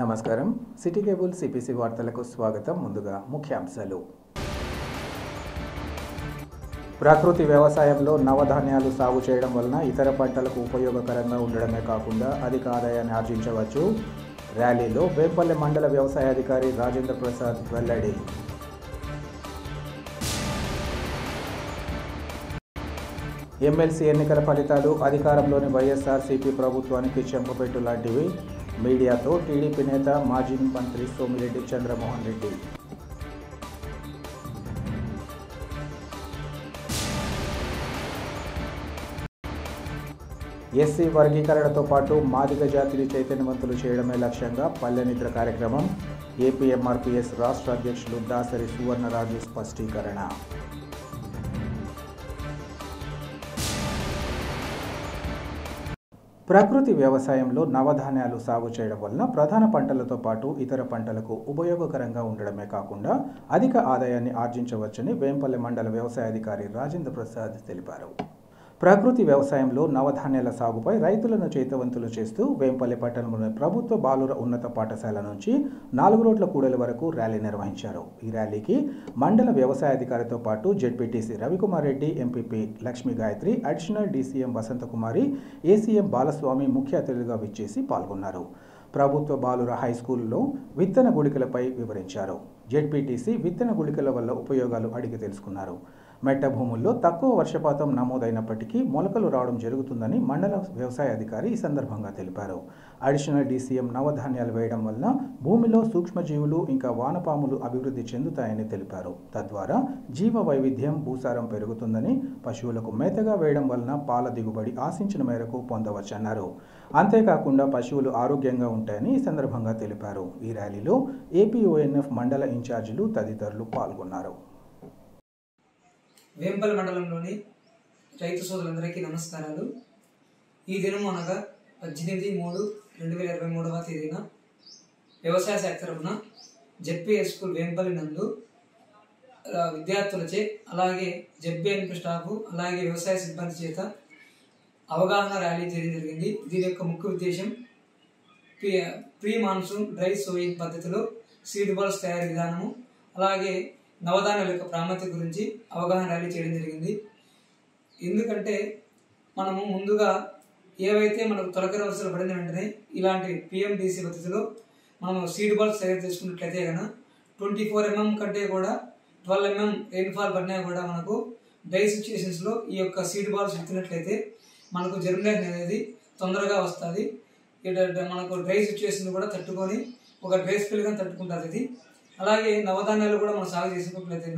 నమస్కారం city cable CPC వార్తలకు స్వాగతం ముందుగా ముఖ్యాంశాలు ప్రాకృతిక వ్యవసాయంలో నవధాన్యాలు సాగు చేయడం వలన ఇతర పంటలకు ఉపయోగకరంగా ఉండడమే కాకుండా అధిక ఆదాయాన్ని ఆర్జించవచ్చు ర్యాలీలో వేపల్లె మండల వ్యవసాయ అధికారి రాజేంద్ర ప్రసాద్ వెల్లడి ఎమ్మెల్సీ ఎన్నికల ఫలితాలు అధికారంలోని వైఎస్ఆర్సీపీ ప్రభుత్వానికి చెంపపెట్టు లాంటివి मीडिया तो टीडीपी नेता माजी मंत्री सोमिरेड्डी चंद्रमोहन रेड्डी एससी वर्गीकरण तो पाटू मादिग जाति चैतन्यवंतुलु चेयडमे लक्ष्यंगा पल्ले निद्र कार्यक्रम एपीएमआरपीएस राष्ट्र अध्यक्षुलु दासरी सुवर्णराजु स्पष्टीकरण ప్రకృతి వ్యవసాయంలో నవధాన్యాలు సాగు చేయడం వల్ల ప్రధాన పంటలతో పాటు ఇతర పంటలకు ఉపయోగకరంగా ఉండడమే కాకుండా అధిక ఆదాయాన్ని ఆర్జించవచ్చని వేంపల్లె మండల వ్యవసాయ అధికారి రాజేంద్ర ప్రసాద్ తెలిపారు. ప్రకృతి వ్యవసాయంలో నవధాన్యాల సాగుపై రైతులను చైతన్యవంతులు చేస్తూ వేంపల్లె పట్టణంలోని ప్రభుత్వ బాలుర ఉన్నత పాఠశాల నుంచి 4 రోడ్ల కూడలి వరకు ర్యాలీ నిర్వహించారు. ఈ ర్యాలీకి మండల వ్యవసాయ అధికారితో పాటు ZPTC Ravikumar Reddy, MPP Lakshmi Gayatri, additional DCM Vasanthakumari, ACM Balaswamy ముఖ్య అతిథులుగా విచ్చేసి పాల్గొన్నారు. ప్రభుత్వ బాలుర హై స్కూల్లో విత్తన గుళికలపై వివరించారు. జెడ్పీటీసీ విత్తన గుళికల వల్ల ఉపయోగాలు అడిగి తెలుసుకున్నారు. మెట్ట భూముల్లో తక్కువ వర్షపాతం నమోదైనప్పటికీ మొలకలు రావడం జరుగుతుందని మండల వ్యవసాయ అధికారి ఈ సందర్భంగా తెలిపారు. అడిషనల్ డీసీఎం నవధాన్యాలు వేయడం వల్ల భూమిలో సూక్ష్మజీవులు ఇంకా వానపాములు అభివృద్ధి చెందుతాయని తెలిపారు. తద్వారా జీవ వైవిధ్యం, భూసారం పెరుగుతుందని, పశువులకు మేతగా వేయడం వలన పాల దిగుబడి ఆశించిన మేరకు పొందవచ్చన్నారు. అంతేకాకుండా పశువులు ఆరోగ్యంగా ఉంటాయని ఈ సందర్భంగా తెలిపారు. ఈ ర్యాలీలో ఏపీఓఎన్ఎఫ్ మండల ఇన్ఛార్జీలు తదితరులు పాల్గొన్నారు. వేంపల్ మండలంలోని రైతు సోదరులందరికీ నమస్కారాలు. ఈ దినం అనగా 18/3/2023 తేదీన వ్యవసాయ శాఖ తరఫున జెడ్పీఎస్ స్కూల్ వేంపల్లి నందు విద్యార్థులచే అలాగే జెడ్బీఎన్పీ స్టాఫ్ అలాగే వ్యవసాయ సిబ్బంది చేత అవగాహన ర్యాలీ చేయడం జరిగింది. దీని యొక్క ముఖ్య ఉద్దేశం ప్రీ మాన్సూన్ డ్రై సోయింగ్ పద్ధతిలో సీడ్ బాల్స్ తయారీ విధానము అలాగే నవధాన్యాల యొక్క ప్రాముఖ్యత గురించి అవగాహన ర్యాలీ చేయడం జరిగింది. ఎందుకంటే మనము ముందుగా ఏవైతే మనకు తొలకరి వరుసలు పడిన వెంటనే ఇలాంటి పిఎండిసి పద్ధతిలో మనం సీడ్ బాల్స్ తయారు చేసుకున్నట్లయితే కనుక 24mm కంటే కూడా 12mm రెయిన్ఫాల్ పడినా కూడా మనకు డ్రై సిచ్యుయేషన్స్లో ఈ యొక్క సీడ్ బాల్స్ విత్తినట్లయితే మనకు జర్మినేషన్ అనేది తొందరగా వస్తుంది. మనకు డ్రై సిచ్యుయేషన్ కూడా తట్టుకొని ఒక డ్రై స్పెల్గా తట్టుకుంటుంది. ఇది అలాగే నవధాన్యాలు కూడా మనం సాగు చేసినట్లయితే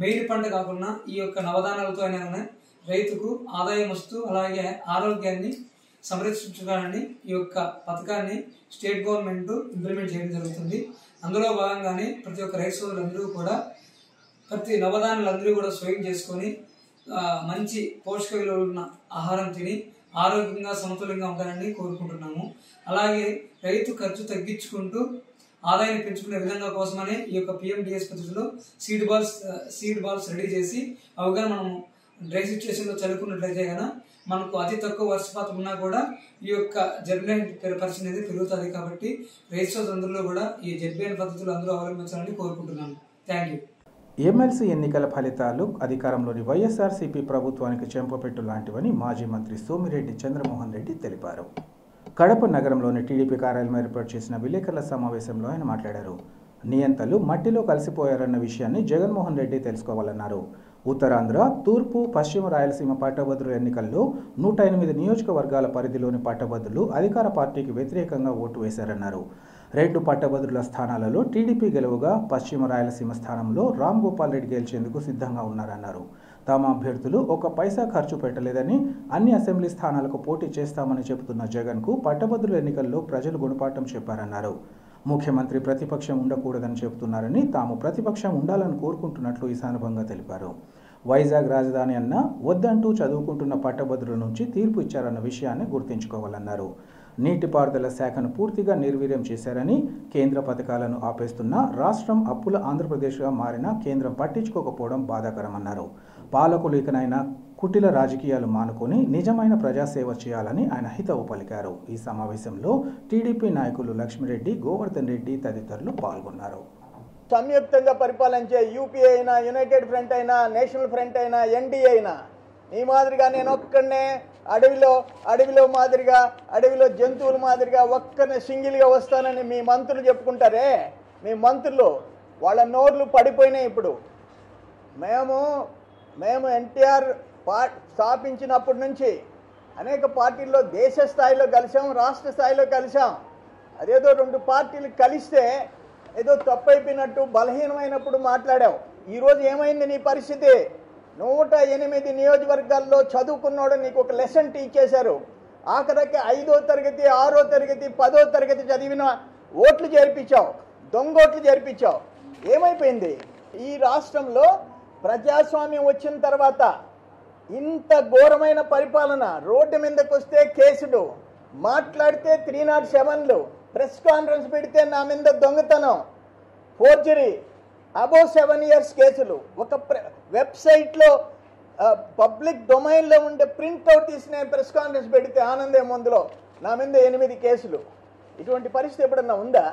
మెయిన్ పంట కాకుండా ఈ యొక్క నవధాన్యాలతో అయినా కానీ రైతుకు ఆదాయం వస్తూ అలాగే ఆరోగ్యాన్ని సంరక్షించుకోవాలని ఈ యొక్క పథకాన్ని స్టేట్ గవర్నమెంట్ ఇంప్లిమెంట్ చేయడం జరుగుతుంది. అందులో భాగంగానే ప్రతి ఒక్క రైతు సోదరులందరూ కూడా ప్రతి నవధాన్యాలందరూ కూడా స్వయం చేసుకొని మంచి పోషక విలువలు ఉన్న ఆహారం తిని ఆరోగ్యంగా సమతుల్యంగా ఉండాలని కోరుకుంటున్నాము. అలాగే రైతు ఖర్చు తగ్గించుకుంటూ ఆదాయాన్ని పెంచుకునే విధంగా కోసమనే ఈ యొక్క పిఎండిఎస్ పద్ధతిలో సీడ్ బాల్స్ రెడీ చేసి అవగాహన మనము డ్రై సిచ్యువేషన్లో చదువుకున్నట్లయితే కనుక మనకు అతి తక్కువ వర్షపాతం ఉన్నా కూడా ఈ యొక్క జర్మినేషన్ పర్సెంట్ అనేది పెరుగుతుంది. కాబట్టి రైతు సోదరులందరూ కూడా ఈ జర్మినేషన్ పద్ధతులు అందరూ అవలంబించాలని కోరుకుంటున్నాను. Thank you. ఎమ్మెల్సీ ఎన్నికల ఫలితాలు అధికారంలోని వైఎస్ఆర్సీపీ ప్రభుత్వానికి చెంపపెట్టు లాంటివని మాజీ మంత్రి సోమిరెడ్డి చంద్రమోహన్ రెడ్డి తెలిపారు. కడప నగరంలోని టీడీపీ కార్యాలయం ఏర్పాటు చేసిన విలేకరుల సమావేశంలో ఆయన మాట్లాడారు. నియంతలు మట్టిలో కలిసిపోయారన్న విషయాన్ని జగన్మోహన్ రెడ్డి తెలుసుకోవాలన్నారు. ఉత్తరాంధ్ర, తూర్పు, పశ్చిమ రాయలసీమ పట్టభద్రుల ఎన్నికల్లో 108 నియోజకవర్గాల పరిధిలోని పట్టభద్రులు అధికార పార్టీకి వ్యతిరేకంగా ఓటు వేశారన్నారు. 2 పట్టభద్రుల స్థానాలలో టీడీపీ గెలువగా పశ్చిమ రాయలసీమ స్థానంలో రామ్ గోపాల్ రెడ్డి గెలిచేందుకు సిద్ధంగా ఉన్నారన్నారు. తమ అభ్యర్థులు ఒక పైసా ఖర్చు పెట్టలేదని, అన్ని అసెంబ్లీ స్థానాలకు పోటీ చేస్తామని చెబుతున్న జగన్కు పట్టభద్రుల ఎన్నికల్లో ప్రజలు గుణపాఠం చెప్పారన్నారు. ముఖ్యమంత్రి ప్రతిపక్షం ఉండకూడదని చెబుతున్నారని, తాము ప్రతిపక్షం ఉండాలని కోరుకుంటున్నట్లు ఈ సందర్భంగా తెలిపారు. వైజాగ్ రాజధాని అన్న వద్దంటూ చదువుకుంటున్న పట్టభద్రుల నుంచి తీర్పు ఇచ్చారన్న విషయాన్ని గుర్తుంచుకోవాలన్నారు. నీటిపారుదల శాఖను పూర్తిగా నిర్వీర్యం చేశారని, కేంద్ర పథకాలను ఆపేస్తున్న రాష్ట్రం అప్పుల ఆంధ్రప్రదేశ్గా మారిన కేంద్రం పట్టించుకోకపోవడం బాధాకరమన్నారు. పాలకులు ఇకనైనా కుటిల రాజకీయాలు మానుకొని నిజమైన ప్రజాసేవ చేయాలని ఆయన హితవు పలికారు। ఈ సమావేశంలో టీడీపీ నాయకులు లక్ష్మిరెడ్డి, గోవర్ధన్ రెడ్డి తదితరులు పాల్గొన్నారు। సంయుక్తంగా పరిపాలించే యూపీఏ అయినా, యునైటెడ్ ఫ్రంట్ అయినా, నేషనల్ ఫ్రంట్ అయినా, ఎన్డీఏ అయినా ఈ మాదిరిగా నేను ఒక్కనే అడవిలో మాదిరిగా అడవిలో జంతువుల మాదిరిగా ఒక్కనే సింగిల్గా వస్తానని మీ మంత్రులు చెప్పుకుంటారే, మీ మంత్రులు వాళ్ళ నోర్లు పడిపోయినాయి। ఇప్పుడు మేము ఎన్టీఆర్ స్థాపించినప్పటి నుంచి అనేక పార్టీల్లో దేశ స్థాయిలో కలిసాం, రాష్ట్ర స్థాయిలో కలిసాం। అదేదో రెండు పార్టీలు కలిస్తే ఏదో తప్పు అయిపోయినట్టు బలహీనమైనప్పుడు మాట్లాడావు। ఈరోజు ఏమైంది నీ పరిస్థితి? 108 నియోజకవర్గాల్లో చదువుకున్నోడు నీకు ఒక లెసన్ టీచ్ చేశారు। ఆఖరికి 5వ తరగతి, 6వ తరగతి, 10వ తరగతి చదివిన ఓట్లు చేర్పించావు, దొంగోట్లు చేర్పించావు। ఏమైపోయింది ఈ రాష్ట్రంలో? ప్రజాస్వామ్యం వచ్చిన తర్వాత ఇంత ఘోరమైన పరిపాలన, రోడ్డు మీదకి వస్తే కేసులు, మాట్లాడితే 307లు, ప్రెస్ కాన్ఫరెన్స్ పెడితే నా మీద దొంగతనం, ఫోర్జరీ, above 7 years కేసులు, ఒక వెబ్సైట్లో పబ్లిక్ డొమైన్లో ఉండే ప్రింట్అవుట్ తీసిన ప్రెస్ కాన్ఫరెన్స్ పెడితే ఆనందే ముందులో నా మీద 8 కేసులు। ఇటువంటి పరిస్థితి ఎప్పుడన్నా ఉందా?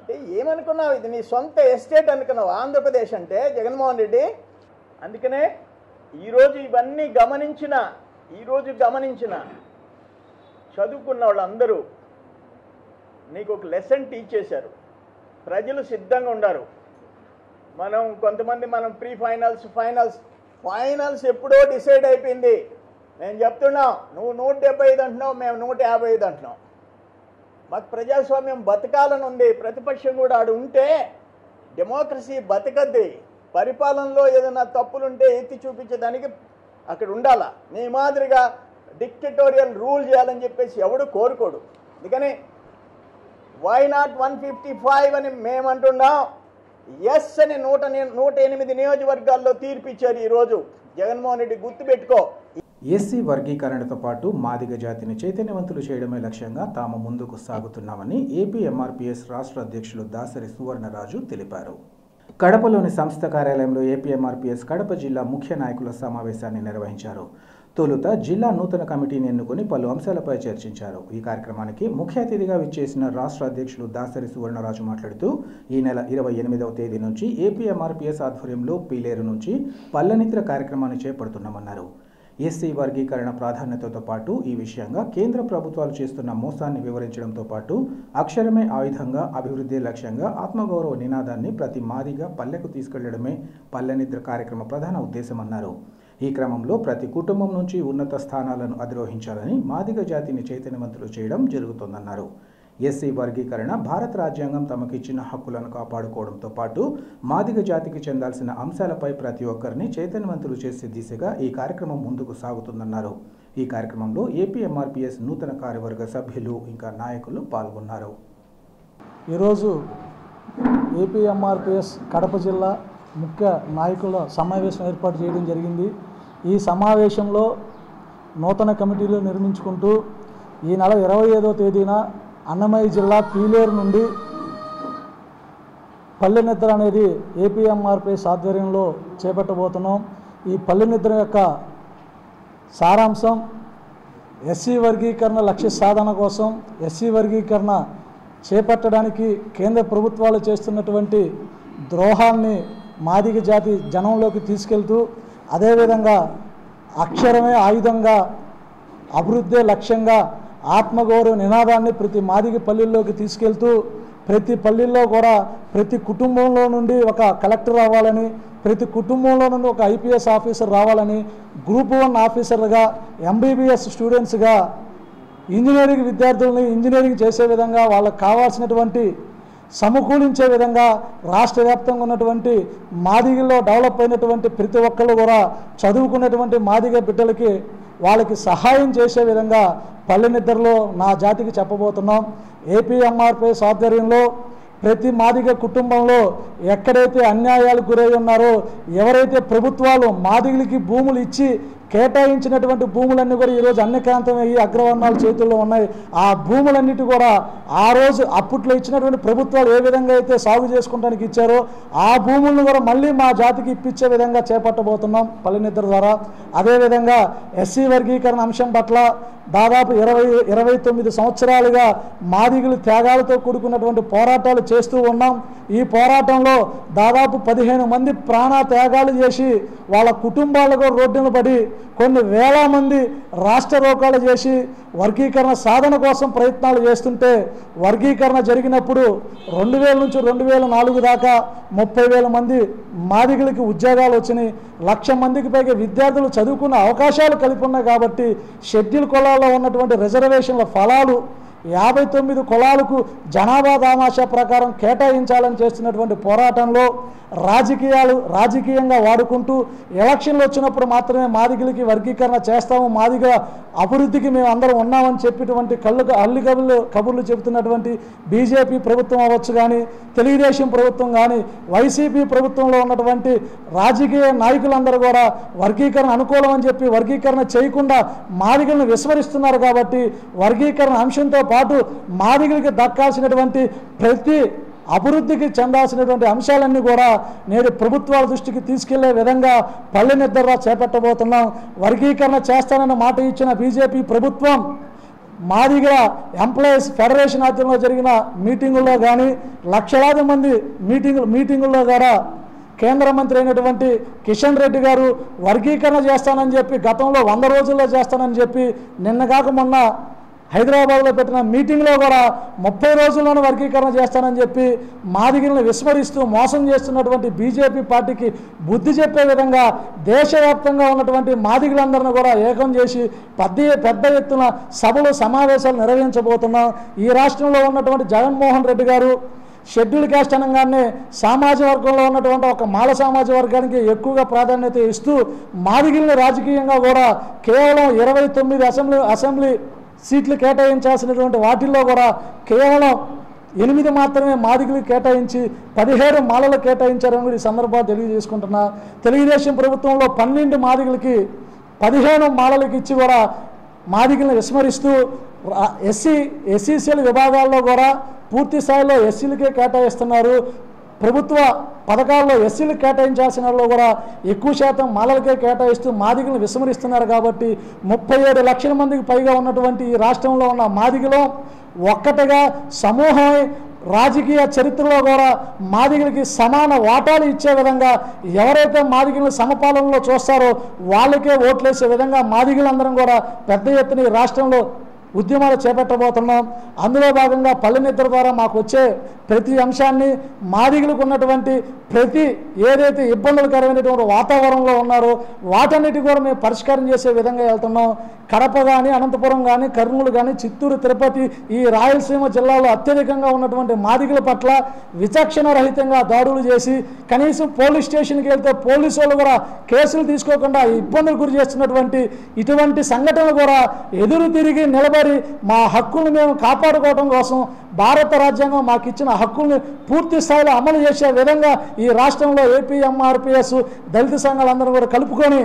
అంటే ఏమనుకున్నావు? ఇది నీ సొంత ఎస్టేట్ అనుకున్నావు ఆంధ్రప్రదేశ్ అంటే జగన్మోహన్ రెడ్డి? అందుకనే ఈరోజు ఇవన్నీ గమనించిన, చదువుకున్న వాళ్ళందరూ నీకు ఒక లెసన్ టీచ్ చేశారు। ప్రజలు సిద్ధంగా ఉన్నారు। మనం కొంతమంది ప్రీ ఫైనల్స్, ఫైనల్స్ ఎప్పుడో డిసైడ్ అయిపోయింది। నేను చెప్తున్నాం, నువ్వు 175 అంటున్నావు, మేము 155 అంటున్నాం। మాకు ప్రజాస్వామ్యం బతకాలని ఉంది। ప్రతిపక్షం కూడా ఆడు ఉంటే డెమోక్రసీ బతకద్ది। పరిపాలనలో ఏదైనా తప్పులుంటే ఎత్తి చూపించేదానికి అక్కడ ఉండాలా। నీ మాదిరిగా డిక్టటోరియల్ రూల్ చేయాలని చెప్పేసి ఎవడు కోరుకోడు। అందుకని వై నాట్ 155 అని మేము అంటున్నాం। ఎస్ అని 108 నియోజకవర్గాల్లో తీర్పిచ్చారు ఈరోజు జగన్మోహన్ రెడ్డి, గుర్తుపెట్టుకో। ఎస్సీ వర్గీకరణతో పాటు మాదిగ జాతిని చైతన్యవంతులు చేయడమే లక్ష్యంగా తాము ముందుకు సాగుతున్నామని ఏపీ ఎంఆర్పీఎస్ రాష్ట్ర అధ్యక్షులు దాసరి సువర్ణరాజు తెలిపారు। కడపలోని సంస్థ కార్యాలయంలో ఏపీ ఎంఆర్పీఎస్ కడప జిల్లా ముఖ్య నాయకుల సమావేశాన్ని నిర్వహించారు। తొలుత జిల్లా నూతన కమిటీని ఎన్నుకుని పలు అంశాలపై చర్చించారు। ఈ కార్యక్రమానికి ముఖ్య అతిథిగా విచ్చేసిన రాష్ట్ర అధ్యక్షులు దాసరి సువర్ణరాజు మాట్లాడుతూ ఈ నెల 28వ తేదీ నుంచి ఏపీ ఎంఆర్పీఎస్ ఆధ్వర్యంలో పీలేరు నుంచి పల్లనిత్ర కార్యక్రమాన్ని చేపడుతున్నామన్నారు। ఎస్సీ వర్గీకరణ ప్రాధాన్యతతో పాటు ఈ విషయంగా కేంద్ర ప్రభుత్వాలు చేస్తున్న మోసాన్ని వివరించడంతో పాటు అక్షరమే ఆయుధంగా అభివృద్ధి లక్ష్యంగా ఆత్మగౌరవ నినాదాన్ని ప్రతి మాదిగా పల్లెకు తీసుకెళ్లడమే పల్లెనిద్ర కార్యక్రమ ప్రధాన ఉద్దేశమన్నారు। ఈ క్రమంలో ప్రతి కుటుంబం నుంచి ఉన్నత స్థానాలను అధిరోహించాలని మాదిగ జాతిని చైతన్యవంతులు చేయడం జరుగుతోందన్నారు। ఎస్సీ వర్గీకరణ భారత రాజ్యాంగం తమకిచ్చిన హక్కులను కాపాడుకోవడంతో పాటు మాదిగ జాతికి చెందాల్సిన అంశాలపై ప్రతి ఒక్కరిని చైతన్యవంతులు చేసే దిశగా ఈ కార్యక్రమం ముందుకు సాగుతుందన్నారు। ఈ కార్యక్రమంలో ఏపీ ఎంఆర్పీఎస్ నూతన కార్యవర్గ సభ్యులు ఇంకా నాయకులు పాల్గొన్నారు। ఈరోజు ఏపీ ఎంఆర్పీఎస్ కడప జిల్లా ముఖ్య నాయకుల సమావేశం ఏర్పాటు చేయడం జరిగింది। ఈ సమావేశంలో నూతన కమిటీలు నిర్మించుకుంటూ ఈ నెల 25వ తేదీన అన్నమయ్య జిల్లా పీలేరు నుండి పల్లెనిద్ర అనేది ఏపీఎంఆర్పీఎస్ ఆధ్వర్యంలో చేపట్టబోతున్నాం। ఈ పల్లెనిద్ర యొక్క సారాంశం ఎస్సీ వర్గీకరణ లక్ష్య సాధన కోసం ఎస్సీ వర్గీకరణ చేపట్టడానికి కేంద్ర ప్రభుత్వాలు చేస్తున్నటువంటి ద్రోహాన్ని మాదిగ జాతి జనంలోకి తీసుకెళ్తూ అదేవిధంగా అక్షరమే ఆయుధంగా అభివృద్ధి లక్ష్యంగా ఆత్మగౌరవ నినాదాన్ని ప్రతి మాదిగ పల్లెల్లోకి తీసుకెళ్తూ ప్రతి పల్లెల్లో కూడా ప్రతి కుటుంబంలో నుండి ఒక కలెక్టర్ రావాలని, ప్రతి కుటుంబంలో నుండి ఒక ఐపీఎస్ ఆఫీసర్ రావాలని, గ్రూప్ 1 ఆఫీసర్లుగా, ఎంబీబీఎస్ స్టూడెంట్స్గా, ఇంజనీరింగ్ విద్యార్థులని ఇంజనీరింగ్ చేసే విధంగా, వాళ్ళకు కావాల్సినటువంటి సమకూలించే విధంగా రాష్ట్ర వ్యాప్తంగా ఉన్నటువంటి మాదిగల్లో డెవలప్ అయినటువంటి ప్రతి ఒక్కళ్ళు కూడా చదువుకున్నటువంటి మాదిగ బిడ్డలకి వాళ్ళకి సహాయం చేసే విధంగా పల్లెనిద్రలో నా జాతికి చెప్పబోతున్నాం। ఏపీఎంఆర్పీఎస్ ఆధ్వర్యంలో ప్రతి మాదిగ కుటుంబంలో ఎక్కడైతే అన్యాయాలకు గురై ఉన్నారో, ఎవరైతే ప్రభుత్వాలు మాదిగలకి భూములు ఇచ్చి కేటాయించినటువంటి భూములన్నీ కూడా ఈ రోజు అన్యక్రాంతం అయ్యి అగ్రవర్ణాల చేతుల్లో ఉన్నాయి। ఆ భూములన్నిటి కూడా ఆ రోజు అప్పట్లో ఇచ్చినటువంటి ప్రభుత్వాలు ఏ విధంగా అయితే సాగు చేసుకోవడానికి ఇచ్చారో ఆ భూములను కూడా మళ్ళీ మా జాతికి ఇప్పించే విధంగా చేపట్టబోతున్నాం పల్లెనిద్ర ద్వారా। అదే విధంగా ఎస్సీ వర్గీకరణ అంశం పట్ల దాదాపు 29 సంవత్సరాలుగా మాదిగలు త్యాగాలతో కూడుకున్నటువంటి పోరాటాలు చేస్తూ ఉన్నాం। ఈ పోరాటంలో దాదాపు 15 మంది ప్రాణ త్యాగాలు చేసి వాళ్ళ కుటుంబాలకు రోడ్డున పడి కొన్ని వేల మంది రాష్ట్ర రోకాలు చేసి వర్గీకరణ సాధన కోసం ప్రయత్నాలు చేస్తుంటే వర్గీకరణ జరిగినప్పుడు 2000 నుంచి 2004 దాకా 30,000 మంది మాదిగలకి ఉద్యోగాలు వచ్చినాయి। 1,00,000 మందికి పైగా విద్యార్థులు చదువుకున్న అవకాశాలు కలిగి ఉన్నాయి। కాబట్టి షెడ్యూల్ కులాల్లో ఉన్నటువంటి రిజర్వేషన్ల ఫలాలు 59 కులాలకు జనాభా దామాషా ప్రకారం కేటాయించాలని చేస్తున్నటువంటి పోరాటంలో రాజకీయంగా వాడుకుంటూ ఎలక్షన్లు వచ్చినప్పుడు మాత్రమే మాదిగలకి వర్గీకరణ చేస్తాము, మాదిగ అభివృద్ధికి మేము అందరం ఉన్నామని చెప్పేటువంటి కబుర్లు చెబుతున్నటువంటి బీజేపీ ప్రభుత్వం అవ్వచ్చు కానీ తెలుగుదేశం ప్రభుత్వం కానీ వైసీపీ ప్రభుత్వంలో ఉన్నటువంటి రాజకీయ నాయకులందరూ కూడా వర్గీకరణ అనుకూలం అని చెప్పి వర్గీకరణ చేయకుండా మాదిగలను విస్మరిస్తున్నారు। కాబట్టి వర్గీకరణ అంశంతో పాటు మాదిగలకి దక్కాల్సినటువంటి ప్రతి అభివృద్ధికి చెందాల్సినటువంటి అంశాలన్నీ కూడా నేడు ప్రభుత్వాల దృష్టికి తీసుకెళ్లే విధంగా పల్లెనిద్ర చేపట్టబోతున్నాం। వర్గీకరణ చేస్తానన్న మాట ఇచ్చిన బీజేపీ ప్రభుత్వం మాదిగ ఎంప్లాయీస్ ఫెడరేషన్ ఆధ్వర్యంలో జరిగిన మీటింగుల్లో కానీ లక్షలాది మంది మీటింగుల్లో కూడా కేంద్ర మంత్రి అయినటువంటి కిషన్ రెడ్డి గారు వర్గీకరణ చేస్తానని చెప్పి గతంలో 100 రోజుల్లో చేస్తానని చెప్పి నిన్న కాక మొన్న హైదరాబాద్లో పెట్టిన మీటింగ్లో కూడా 30 రోజుల్లోనే వర్గీకరణ చేస్తానని చెప్పి మాదిగలను విస్మరిస్తూ మోసం చేస్తున్నటువంటి బీజేపీ పార్టీకి బుద్ధి చెప్పే విధంగా దేశవ్యాప్తంగా ఉన్నటువంటి మాదిగలందరినీ కూడా ఏకం చేసి పెద్ద ఎత్తున సభలు సమావేశాలు నిర్వహించబోతున్నాం। ఈ రాష్ట్రంలో ఉన్నటువంటి జగన్మోహన్ రెడ్డి గారు షెడ్యూల్ క్యాస్ట్ అనగానే సామాజిక వర్గంలో ఉన్నటువంటి ఒక మాల సామాజిక వర్గానికి ఎక్కువగా ప్రాధాన్యత ఇస్తూ మాదిగలను రాజకీయంగా కూడా కేవలం 29 అసెంబ్లీ సీట్లు కేటాయించాల్సినటువంటి వాటిల్లో కూడా కేవలం 8 మాత్రమే మాదిగలు కేటాయించి 17 మాలలు కేటాయించారని కూడా ఈ సందర్భాన్ని తెలియజేసుకుంటున్నా। తెలుగుదేశం ప్రభుత్వంలో 12 మాదిగలకి 15 మాలలకు ఇచ్చి కూడా మాదిగలను విస్మరిస్తూ ఎస్సీసీల విభాగాల్లో కూడా పూర్తి స్థాయిలో ఎస్సీలకే కేటాయిస్తున్నారు। ప్రభుత్వ పథకాల్లో ఎస్సీలు కేటాయించాల్సిన వాళ్ళు కూడా ఎక్కువ శాతం మాలలకే కేటాయిస్తూ మాదిగలను విస్మరిస్తున్నారు। కాబట్టి 37 లక్షల మందికి పైగా ఉన్నటువంటి ఈ రాష్ట్రంలో ఉన్న మాదిగలో ఒక్కటిగా సమూహమై రాజకీయ చరిత్రలో కూడా మాదిగలకి సమాన వాటాలు ఇచ్చే విధంగా ఎవరైతే మాదిగలను సమపాలనలో చూస్తారో వాళ్ళకే ఓట్లేసే విధంగా మాదిగలందరం కూడా పెద్ద ఎత్తున ఈ రాష్ట్రంలో ఉద్యమాలు చేపట్టబోతున్నాం। అందులో భాగంగా పల్లెనిద్ర ద్వారా మాకు వచ్చే ప్రతి అంశాన్ని మాదిగలకు ఉన్నటువంటి ప్రతి ఏదైతే ఇబ్బందులకరమైనటువంటి వాతావరణంలో ఉన్నారో వాటన్నిటి కూడా మేము పరిష్కారం చేసే విధంగా వెళ్తున్నాం। కడప కానీ అనంతపురం కానీ కర్నూలు కానీ చిత్తూరు తిరుపతి ఈ రాయలసీమ జిల్లాలో అత్యధికంగా ఉన్నటువంటి మాదిగల పట్ల విచక్షణ రహితంగా దాడులు చేసి కనీసం పోలీస్ స్టేషన్కి వెళ్తే పోలీసు వాళ్ళు కూడా కేసులు తీసుకోకుండా ఇబ్బందులు గురి చేస్తున్నటువంటి ఇటువంటి సంఘటనలు కూడా ఎదురు తిరిగి నిలబడి మా హక్కులను మేము కాపాడుకోవడం కోసం భారత రాజ్యాంగం మాకు ఇచ్చిన హక్కుల్ని పూర్తి స్థాయిలో అమలు చేసే విధంగా ఈ రాష్ట్రంలో ఏపీఎంఆర్పిఎస్ దళిత సంఘాలందరూ కూడా కలుపుకొని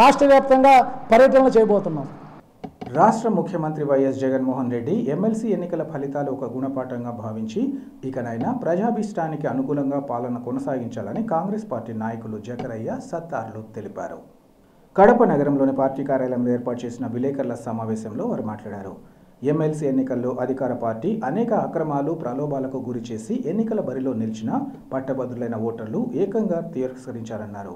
రాష్ట్ర వ్యాప్తంగా పర్యటనలు చేయబోతున్నాం। రాష్ట్ర ముఖ్యమంత్రి వైఎస్ జగన్మోహన్ రెడ్డి ఎమ్మెల్సీ ఎన్నికల ఫలితాలు ఒక గుణపాఠంగా భావించి ఇకనైనా ప్రజాభిష్టానికి అనుకూలంగా పాలన కొనసాగించాలని కాంగ్రెస్ పార్టీ నాయకులు జకరయ్య సత్తార్లు తెలిపారు। కడప నగరంలోని పార్టీ కార్యాలయంలో ఏర్పాటు చేసిన విలేకరుల సమావేశంలో వారు మాట్లాడారు। ఎమ్మెల్సీ ఎన్నికల్లో అధికార పార్టీ అనేక అక్రమాలు ప్రలోభాలకు గురి చేసి ఎన్నికల బరిలో నిలిచిన పట్టభద్రులైన ఓటర్లు ఏకంగా తిరస్కరించారన్నారు।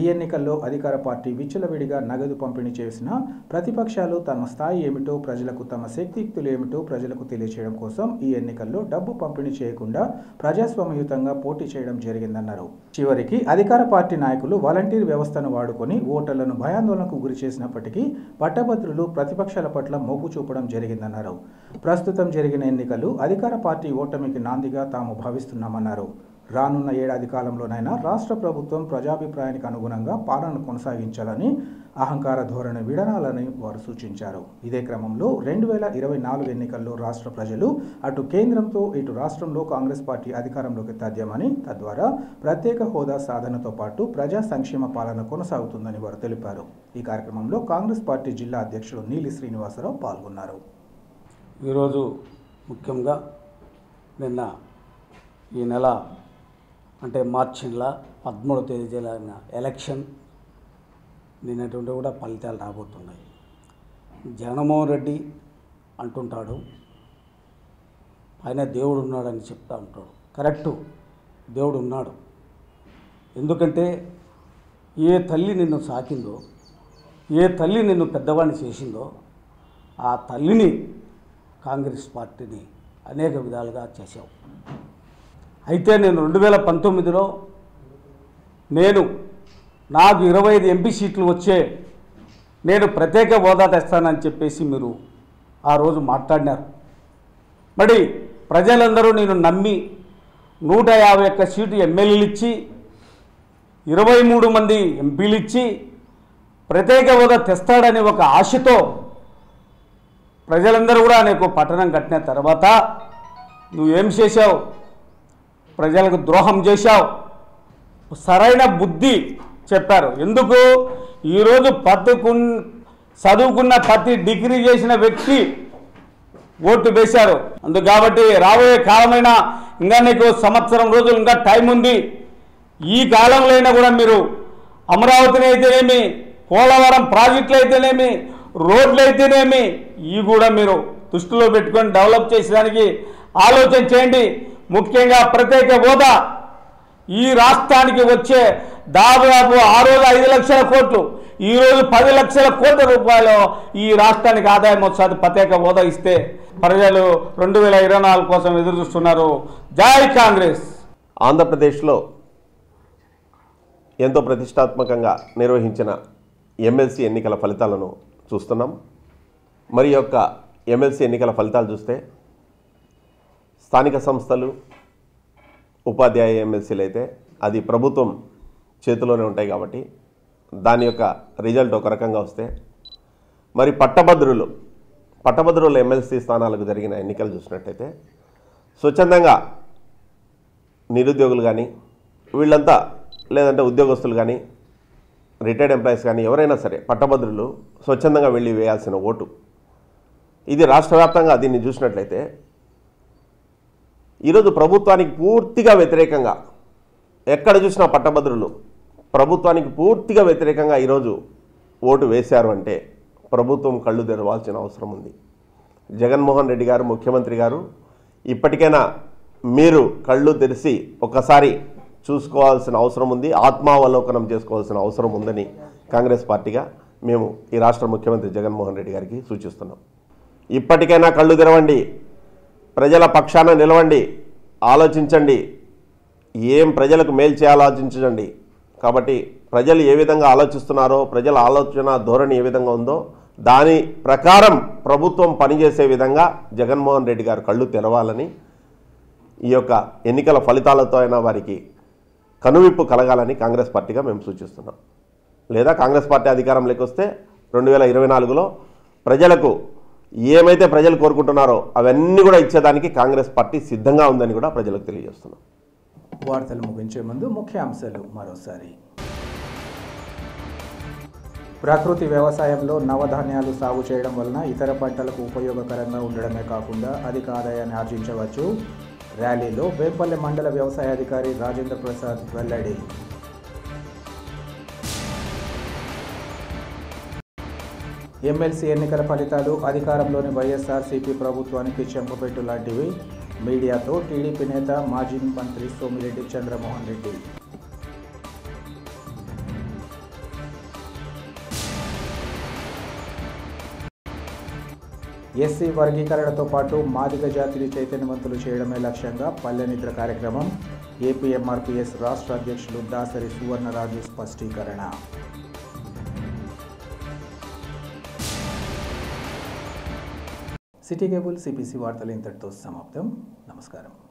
ఈ ఎన్నికల్లో అధికార పార్టీ విచ్చలవిడిగా నగదు పంపిణీ చేసిన ప్రతిపక్షాలు తమ స్థాయి ఏమిటో ప్రజలకు తమ శక్తియుక్తులు ఏమిటో ప్రజలకు తెలియచేయడం కోసం ఈ ఎన్నికల్లో డబ్బు పంపిణీ చేయకుండా ప్రజాస్వామ్యయుతంగా పోటీ చేయడం జరిగిందన్నారు। చివరికి అధికార పార్టీ నాయకులు వాలంటీర్ వ్యవస్థను వాడుకొని ఓటర్లను భయాందోళనకు గురి చేసినప్పటికీ పట్టభద్రులు ప్రతిపక్షాల పట్ల మోపు చూపడం జరిగిందన్నారు। ప్రస్తుతం జరిగిన ఎన్నికలు అధికార పార్టీ ఓటమికి నాందిగా తాము భావిస్తున్నామన్నారు। రానున్న ఏడాది కాలంలోనైనా రాష్ట్ర ప్రభుత్వం ప్రజాభిప్రాయానికి అనుగుణంగా పాలనను కొనసాగించాలని అహంకార ధోరణి విడనాలని వారు సూచించారు. ఇదే క్రమంలో 2024 ఎన్నికల్లో రాష్ట్ర ప్రజలు అటు కేంద్రంతో ఇటు రాష్ట్రంలో కాంగ్రెస్ పార్టీ అధికారంలోకి తథ్యమని, తద్వారా ప్రత్యేక హోదా సాధనతో పాటు ప్రజా సంక్షేమ పాలన కొనసాగుతుందని వారు తెలిపారు. ఈ కార్యక్రమంలో కాంగ్రెస్ పార్టీ జిల్లా అధ్యక్షుడు నీలి శ్రీనివాసరావు పాల్గొన్నారు. ఈరోజు ముఖ్యంగా నిన్న ఈ నెల అంటే మార్చి 13వ తేదీ జరిగిన ఎలక్షన్ నిన్నటువంటి కూడా ఫలితాలు రాబోతున్నాయి. జగన్మోహన్ రెడ్డి అంటుంటాడు ఆయన దేవుడు ఉన్నాడని చెప్తా ఉంటాడు. కరెక్టు, దేవుడు ఉన్నాడు. ఎందుకంటే ఏ తల్లి నిన్ను సాకిందో, ఏ తల్లి నిన్ను పెద్దవాడిని చేసిందో ఆ తల్లిని కాంగ్రెస్ పార్టీని అనేక విధాలుగా చేసావు. అయితే నేను 2019లో నాకు 25 ఎంపీ సీట్లు వచ్చే నేను ప్రత్యేక హోదా తెస్తానని చెప్పేసి మీరు ఆ రోజు మాట్లాడినారు. మరి ప్రజలందరూ నేను నమ్మి 151 సీటు ఎమ్మెల్యేలు ఇచ్చి 23 మంది ఎంపీలు ఇచ్చి ప్రత్యేక హోదా తెస్తాడని ఒక ఆశతో ప్రజలందరూ కూడా నీకు పట్టణం కట్టిన తర్వాత నువ్వేం చేశావు? ప్రజలకు ద్రోహం చేశావు. సరైన బుద్ధి చెప్పారు. ఎందుకు ఈరోజు చదువుకున్న ప్రతి డిగ్రీ చేసిన వ్యక్తి ఓటు వేశారు. అందుకాబట్టి రాబోయే కాలమైనా ఇంకా నీకు 1 సంవత్సరం రోజులు ఇంకా టైం ఉంది. ఈ కాలంలో కూడా మీరు అమరావతిని అయితేనేమి, పోలవరం ప్రాజెక్టులు అయితేనేమి, రోడ్లు అయితేనేమి, ఇవి కూడా మీరు దృష్టిలో పెట్టుకొని డెవలప్ చేసేదానికి ఆలోచన చేయండి. ముఖ్యంగా ప్రత్యేక హోదా ఈ రాష్ట్రానికి వచ్చే దాదాపు ఆ రోజు 5 లక్షల కోట్లు, ఈరోజు 10 లక్షల కోట్ల రూపాయలు ఈ రాష్ట్రానికి ఆదాయం వస్తుంది ప్రత్యేక హోదా ఇస్తే. ప్రజలు 2024 కోసం ఎదురు చూస్తున్నారు. జై కాంగ్రెస్. ఆంధ్రప్రదేశ్లో ఎంతో ప్రతిష్టాత్మకంగా నిర్వహించిన ఎమ్మెల్సీ ఎన్నికల ఫలితాలను చూస్తున్నాం. మరి యొక్క ఎమ్మెల్సీ ఎన్నికల ఫలితాలు చూస్తే స్థానిక సంస్థలు, ఉపాధ్యాయ ఎమ్మెల్సీలు అయితే అది ప్రభుత్వం చేతిలోనే ఉంటాయి కాబట్టి దాని యొక్క రిజల్ట్ ఒక రకంగా వస్తే, మరి పట్టభద్రుల ఎమ్మెల్సీ స్థానాలకు జరిగిన ఎన్నికలు చూసినట్టయితే స్వచ్ఛందంగా నిరుద్యోగులు కానీ వీళ్ళంతా, లేదంటే ఉద్యోగస్తులు కానీ, రిటైర్డ్ ఎంప్లాయీస్ కానీ ఎవరైనా సరే పట్టభద్రులు స్వచ్ఛందంగా వెళ్ళి వేయాల్సిన ఓటు. ఇది రాష్ట్ర వ్యాప్తంగా దీన్ని చూసినట్లయితే ఈరోజు ప్రభుత్వానికి పూర్తిగా వ్యతిరేకంగా ఎక్కడ చూసినా పట్టభద్రులు ప్రభుత్వానికి పూర్తిగా వ్యతిరేకంగా ఈరోజు ఓటు వేశారు అంటే ప్రభుత్వం కళ్ళు తెరవాల్సిన అవసరం ఉంది. జగన్మోహన్ రెడ్డి గారు, ముఖ్యమంత్రి గారు, ఇప్పటికైనా మీరు కళ్ళు తెరిచి ఒకసారి చూసుకోవాల్సిన అవసరం ఉంది. ఆత్మావలోకనం చేసుకోవాల్సిన అవసరం ఉందని కాంగ్రెస్ పార్టీగా మేము ఈ రాష్ట్ర ముఖ్యమంత్రి జగన్మోహన్ రెడ్డి గారికి సూచిస్తున్నాం. ఇప్పటికైనా కళ్ళు తెరవండి, ప్రజల పక్షాన నిలవండి, ఆలోచించండి, ఏం ప్రజలకు మేలు చేయాలో ఆలోచించండి. కాబట్టి ప్రజలు ఏ విధంగా ఆలోచిస్తున్నారో, ప్రజల ఆలోచన ధోరణి ఏ విధంగా ఉందో దాని ప్రకారం ప్రభుత్వం పనిచేసే విధంగా జగన్మోహన్ రెడ్డి గారు కళ్ళు తెరవాలని, ఈ యొక్క ఎన్నికల ఫలితాలతో అయినా వారికి కనువిప్పు కలగాలని కాంగ్రెస్ పార్టీగా మేము సూచిస్తున్నాం. లేదా కాంగ్రెస్ పార్టీ అధికారంలోకి వస్తే 2024లో ప్రజలకు ఏమైతే ప్రజలు కోరుకుంటున్నారో అవన్నీ కూడా ఇచ్చేదానికి కాంగ్రెస్ పార్టీ సిద్ధంగా ఉందని కూడా ప్రజలకు తెలియజేస్తున్నాం. వార్తలు ముగించే ముందు ముఖ్యాంశాలు మరోసారి. ప్రకృతి వ్యవసాయంలో నవధాన్యాలు సాగు చేయడం వలన ఇతర పంటలకు ఉపయోగకరంగా ఉండడమే కాకుండా అధిక ఆదాయాన్ని ఆర్జించవచ్చు. ర్యాలీలో వేంపల్లె మండల వ్యవసాయ అధికారి రాజేంద్ర ప్రసాద్ వెల్లడి. ఎమ్మెల్సీ ఎన్నికల ఫలితాలు అధికారంలోని వైఎస్ఆర్సీపీ ప్రభుత్వానికి చెంపపెట్టు లాంటివి, మీడియాతో టీడీపీ నేత మాజీ మంత్రి సోమిరెడ్డి చంద్రమోహన్ రెడ్డి. ఎస్సీ వర్గీకరణతో పాటు మాదిగ జాతిని చైతన్యవంతులు చేయడమే లక్ష్యంగా పల్లెనిద్ర కార్యక్రమం, ఏపీఎంఆర్పీఎస్ రాష్ట్ర అధ్యక్షులు దాసరి సువర్ణరాజు స్పష్టీకరణ. సిటీ కేబుల్ CPC వార్తలు ఇంతటితో సమాప్తం. నమస్కారం.